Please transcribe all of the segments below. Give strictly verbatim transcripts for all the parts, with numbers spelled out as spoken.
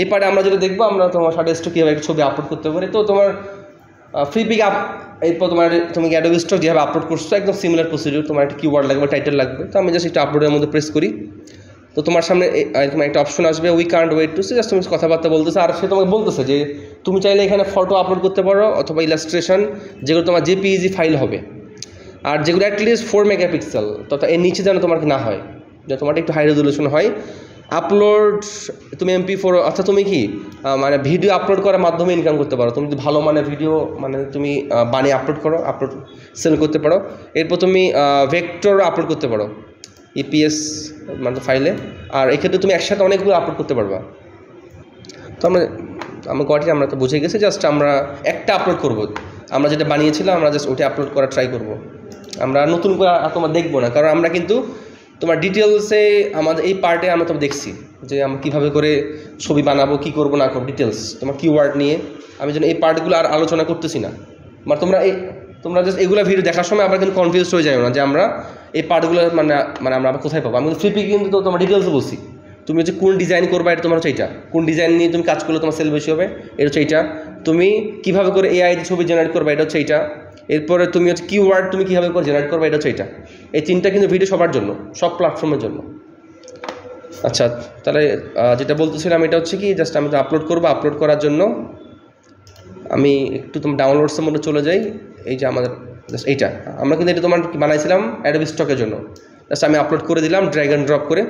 এই পার্টে আমরা যেটা দেখবো আমরা তোমার শাটারস্টক কীভাবে একটা ছবি আপলোড করতে পারি। তো তোমার ফ্রিপিক আপ এরপর তোমার তুমি অ্যাডোবি স্টক যেভাবে আপলোড করছো একদম সিমিলার প্রসিডিউর। তোমার একটা কিওয়ার্ড লাগবে, টাইটেল লাগবে। তো আমি জাস্ট একটা আপলোডের মধ্যে প্রেস করি, তো তোমার সামনে তোমার একটা অপশন আসবে we can't wait to see. Just তুমি কথাবার্তা বলতেছে আর সে তোমাকে বলতেছে যে তুমি চাইলে এখানে ফটো আপলোড করতে পারো অথবা ইলাস্ট্রেশন, যেগুলো তোমার জেপিইজি ফাইল হবে আর যেগুলো অ্যাটলিস্ট ফোর মেগাপিক্সেল তথা এর নিচে যেন তোমার না হয়, যে তোমার একটু হাই রেজলিউশন হয়। আপলোড তুমি এমপি ফোর অর্থাৎ তুমি কি মানে ভিডিও আপলোড করার মাধ্যমে ইনকাম করতে পারো। তুমি যদি ভালো মানে ভিডিও মানে তুমি বানিয়ে আপলোড করো, আপলোড সেল করতে পারো। এরপর তুমি ভেক্টর আপলোড করতে পারো ইপিএস মানে ফাইলে, আর এক্ষেত্রে তুমি একসাথে অনেকগুলো আপলোড করতে পারবা। তো আমরা আমার কটি আমরা তো বুঝে গেছি, জাস্ট আমরা একটা আপলোড করব, আমরা যেটা বানিয়েছিলাম আমরা জাস্ট ওটা আপলোড করার ট্রাই করব। আমরা নতুন করে আর তোমার দেখবো না, কারণ আমরা কিন্তু তোমার ডিটেলসে আমাদের এই পার্টে আমরা তো দেখছি যে আমরা কীভাবে করে ছবি বানাবো, কী করবো না করবো, ডিটেলস তোমার কিওয়ার্ড নিয়ে। আমি যেন এই পার্টগুলো আর আলোচনা করতেছি না, মানে তোমরা এই তোমরা জাস্ট এগুলো ভিডিও দেখার সময় আবার কিন্তু কনফিউজ হয়ে যাবে না যে আমরা এই পার্টগুলো মানে মানে আমরা আবার কোথায় পাবো। আমি কিন্তু ফ্রিপিক কিন্তু তো তোমার ডিটেলস বলছি, তুমি হচ্ছে কোন ডিজাইন করবা এটা তোমার হচ্ছে এইটা, কোন ডিজাইন নিয়ে তুমি কাজ করলে তোমার সেল বেশি হবে এটা হচ্ছে এইটা, তুমি কীভাবে করে এআই ছবি জেনারেট করবা এটা হচ্ছে এইটা, এরপরে তুমি হচ্ছে কিওয়ার্ড তুমি কীভাবে করে জেনারেট করবে এটা হচ্ছে এইটা। এই তিনটা কিন্তু ভিডিও সবার জন্য, সব প্ল্যাটফর্মের জন্য। আচ্ছা, তাহলে যেটা বলতেছিলাম এটা হচ্ছে কি, জাস্ট আমি তো আপলোড করবো। আপলোড করার জন্য আমি একটু তোমার ডাউনলোডসের মধ্যে চলে যাই। এই যে আমাদের জাস্ট এইটা আমরা কিন্তু এটা তোমার বানাইছিলাম অ্যাডোবি স্টকের জন্য, জাস্ট আমি আপলোড করে দিলাম ড্র্যাগ অ্যান্ড ড্রপ করে।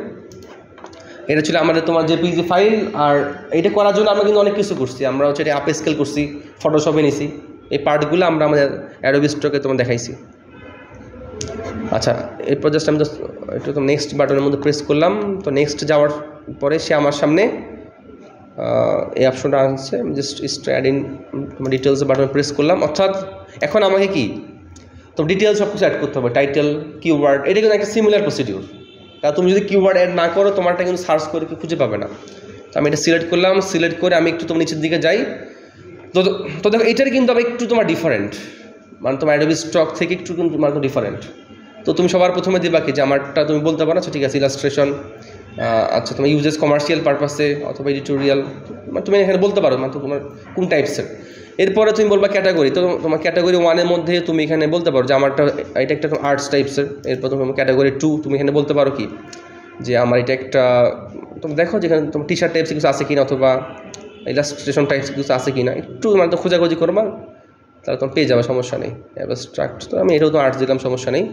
এটা ছিল আমাদের তোমার জেপিজি ফাইল। আর এটা করার জন্য আমরা কিন্তু অনেক কিছু করছি, আমরা হচ্ছে এটা আপ স্কেল করছি, ফটোশপে নিছি, এই পার্টগুলো আমরা আমাদের অ্যাডোবি স্টকে তোমার দেখাইছি। আচ্ছা, এরপর জাস্ট আমি জাস্ট একটু তো নেক্সট বাটনের মধ্যে প্রেস করলাম। তো নেক্সট যাওয়ার পরে সে আমার সামনে এই অপশনটা আসছে, আমি জাস্ট স্ট্যাড ইন ডিটেলস বাটনে প্রেস করলাম। অর্থাৎ এখন আমাকে কি তো ডিটেলস সব কিছু অ্যাড করতে হবে, টাইটেল, কিওয়ার্ড। এটা কিন্তু একটা সিমিলার প্রসিডিউর, কারণ তুমি যদি কিওয়ার্ড অ্যাড না করো তোমারটা কিন্তু সার্চ করে খুঁজে পাবে না। তো আমি এটা সিলেক্ট করলাম, সিলেক্ট করে আমি একটু তোমার নিচের দিকে যাই। তো তো দেখো এটার কিন্তু আবার একটু তোমার ডিফারেন্ট, মানে তোমার অ্যাডোবি স্টক থেকে একটু কিন্তু তোমার তো ডিফারেন্ট। তো তুমি সবার প্রথমে দিবা কি যে আমারটা তুমি বলতে পারো, আচ্ছা ঠিক আছে ইলাস্ট্রেশন, আচ্ছা তোমার ইউজেস কমার্শিয়াল পারপাসে অথবা এডিটোরিয়াল, মানে তুমি এখানে বলতে পারো মানে তোমার কোন টাইপসের। এরপরে তুমি বলবা ক্যাটাগরি, তো তোমার ক্যাটাগরি ওয়ানের মধ্যে তুমি এখানে বলতে পারো যে আমারটা এটা একটা আর্টস টাইপসের। এরপর তুমি ক্যাটাগরি টু তুমি এখানে বলতে পারো কি যে আমার এটা একটা তুমি দেখো যেখানে তোমার টি শার্ট টাইপসের কিছু আছে কিনা অথবা ইলাস্ট্রেশন টাইপস কিছু আছে কিনা, একটু মানে তো খোঁজাখুঁজি করবা তাহলে তোমার পেয়ে যাবে, সমস্যা নেই। অ্যাবস্ট্রাক্ট তো আমি এটাও তো আর্টস দিলাম, সমস্যা নেই।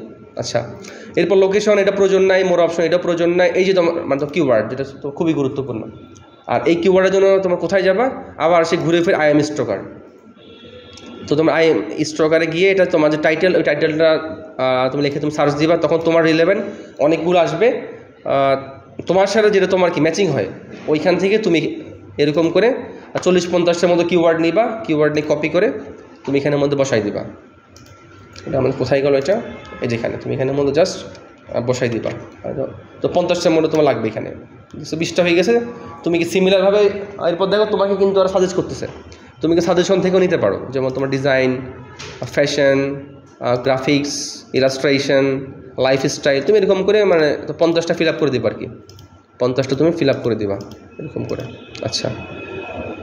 আচ্ছা, এরপর লোকেশন এটা প্রয়োজন নাই, মোর অপশন এটা প্রয়োজন নাই। এই যে তোমার মানে তোমার কিওয়ার্ড যেটা তো খুবই গুরুত্বপূর্ণ, আর এই কিওয়ার্ডের জন্য তোমার কোথায় যাবা, আবার সে ঘুরে ফিরে আই এম স্টকার। তো তোমার আই এম স্টকারে গিয়ে এটা তোমার যে টাইটেল, ওই টাইটেলটা তুমি লিখে তুমি সার্চ দিবা, তখন তোমার রিলেভেন্ট অনেকগুলো আসবে তোমার সাথে যেটা তোমার কি ম্যাচিং হয়। ওইখান থেকে তুমি এরকম করে চল্লিশ পঞ্চাশটার মতো কিওয়ার্ড নিবা, কিওয়ার্ড নিয়ে কপি করে তুমি এখানের মধ্যে বসাই দিবা। এটা আমাদের কোথায় গেলো এটা, এই যেখানে তুমি এখানের মধ্যে জাস্ট বসাই দিবা। তো পঞ্চাশটার মধ্যে তোমার লাগবে, এখানে বিশটা হয়ে গেছে। তুমি কি সিমিলারভাবে এরপর দেখো তোমাকে কিন্তু আর সাজেস্ট করতেছে, তুমি কি সাজেশন থেকেও নিতে পারো, যেমন তোমার design, fashion, graphics, illustration, lifestyle, তুমি এরকম করে মানে পঞ্চাশটা ফিল আপ করে দিবা আর কি, পঞ্চাশটা তুমি ফিল আপ করে দিবা এরকম করে। আচ্ছা,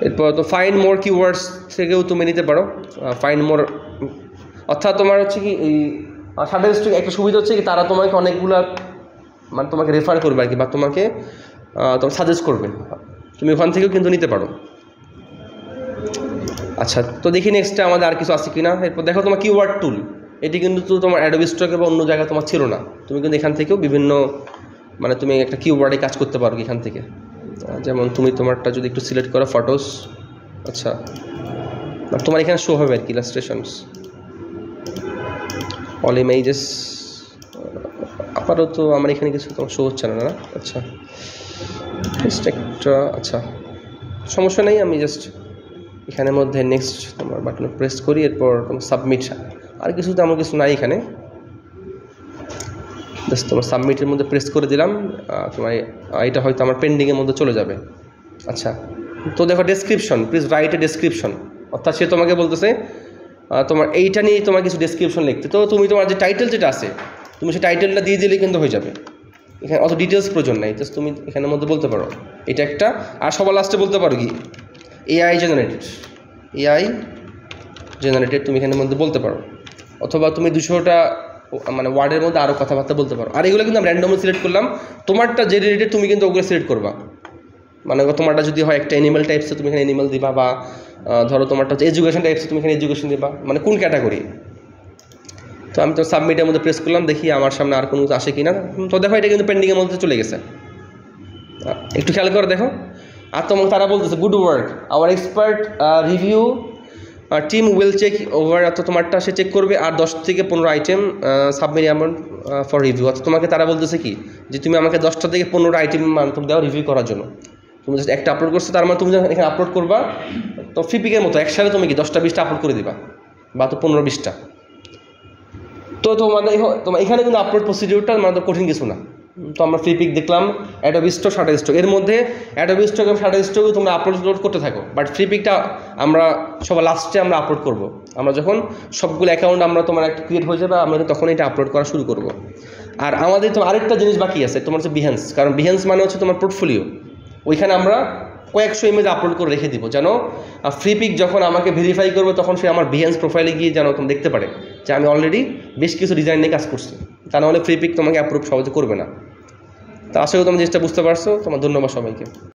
এরপর তো ফাইন্ড মোর কিওয়ার্ডস থেকেও তুমি নিতে পারো। ফাইন্ড মোর অর্থাৎ তোমার হচ্ছে কি এই শাটারস্টক একটা সুবিধা হচ্ছে কি তারা তোমাকে অনেকগুলো মানে তোমাকে রেফার করবে আর কি, বা তোমাকে তোমার সাজেস্ট করবে, তুমি ওখান থেকেও কিন্তু নিতে পারো। আচ্ছা, তো দেখি নেক্সটে আমাদের আর কিছু আছে কি না। এরপর দেখো তোমার কিওয়ার্ড টুল, এটি কিন্তু তোমার অ্যাডোবি স্টক বা অন্য জায়গায় তোমার ছিল না, তুমি কিন্তু এখান থেকেও বিভিন্ন মানে তুমি একটা কিওয়ার্ডে কাজ করতে পারো এখান থেকে। যেমন তুমি তোমারটা যদি একটু সিলেক্ট করো ফটোস, আচ্ছা তোমার এখানে শো হবে আর কি ইলাস্ট্রেশনস, অল ইমেজেস। আপাতত আমার এখানে কিছু তোমার শো হচ্ছে না না। আচ্ছা একটা, আচ্ছা সমস্যা নেই, আমি জাস্ট এখানের মধ্যে নেক্সট তোমার বাটনে প্রেস করি, এরপর তোমার সাবমিট। আর কিছু তো আমার কিছু নাই এখানে, জাস্ট তোমার সাবমিটের মধ্যে প্রেস করে দিলাম, তোমার এটা হয়তো আমার পেন্ডিংয়ের মধ্যে চলে যাবে। আচ্ছা, তো দেখো description, please write a description, অর্থাৎ সে তোমাকে বলতেছে তোমার এইটা নিয়ে তোমার কিছু ডেসক্রিপশন লিখতে। তো তুমি তোমার যে টাইটেল যেটা আছে তুমি সেই টাইটেলটা দিয়ে দিলে কিন্তু হয়ে যাবে। এখানে অত ডিটেইলস প্রয়োজন নাই, জাস্ট তুমি এখানের মধ্যে বলতে পারো এটা একটা। আর সবার লাস্টে বলতে পারো কি এআই জেনারেটেড, এআই জেনারেটেড তুমি এখানের মধ্যে বলতে পারো, অথবা তুমি দুশোটা মানে ওয়ার্ডের মধ্যে আরও কথাবার্তা বলতে পারো। আর এগুলো কিন্তু আমরা র্যান্ডমলি সিলেক্ট করলাম, তোমারটা যে রিলেটেড তুমি কিন্তু ওগুলো সিলেক্ট করবা। মানে তোমারটা যদি হয় একটা অ্যানিমেল টাইপসে তুমি এখানে অ্যানিমেল দিবা, বা ধরো তোমারটা হচ্ছে এডুকেশন টাইপসে তুমি এখানে এডুকেশন দিবা, মানে কোন ক্যাটাগরি। তো আমি তো সাবমিটের মধ্যে প্রেস করলাম, দেখি আমার সামনে আর কোনো আসে কি না। তো দেখো এটা কিন্তু পেন্ডিংয়ের মধ্যে চলে গেছে, একটু খেয়াল করে দেখো। আর তো তারা বলতেছে good work, our expert review team will check over, অর্থাৎ তোমারটা সে চেক করবে। আর দশ থেকে পনেরো item submit amount for review, অর্থাৎ তোমাকে তারা বলতেছে কি যে তুমি আমাকে দশটা থেকে পনেরো আইটেম মানতম দাও রিভিউ করার জন্য। তুমি জাস্ট একটা আপলোড করছো, তার মানে তুমি যখন এখানে আপলোড করবা তো ফ্রিপিকের মতো একসাথে তুমি কি দশটা বিশটা আপলোড করে দিবা, বা তো পনেরো বিশটা। তো তোমাদের তোমার এখানে কিন্তু আপলোড প্রসিডিউরটা আমাদের কঠিন কিছু না। তো আমরা ফ্রিপিক দেখলাম, অ্যাডোবি স্টক, শাটারস্টক, এর মধ্যে অ্যাডোবি স্টক এবং শাটারস্টকও তোমরা আপলোড করতে থাকো, বাট ফ্রিপিকটা আমরা সবার লাস্টে আমরা আপলোড করব। আমরা যখন সবগুলো অ্যাকাউন্ট আমরা তোমার একটা ক্রিয়েট হয়ে যাবে, আমরা তখন এটা আপলোড করা শুরু করব। আর আমাদের তোমার আরেকটা জিনিস বাকি আছে, তোমার হচ্ছে বিহ্যান্স, কারণ বিহ্যান্স মানে হচ্ছে তোমার পোর্টফোলিও। ওইখানে আমরা কয়েকশো ইমেজ আপলোড করে রেখে দিব, যেন ফ্রিপিক যখন আমাকে ভেরিফাই করবে তখন সে আমার বিহ্যান্স প্রোফাইলে গিয়ে যেন তুমি দেখতে পারে যে আমি অলরেডি বেশ কিছু ডিজাইন নিয়ে কাজ করছি। তা নাহলে ফ্রিপিক তোমাকে অ্যাপ্রুভ সহজে করবে না। তা আশা করি তোমরা জিনিসটা বুঝতে পারছো। তোমার ধন্যবাদ সবাইকে।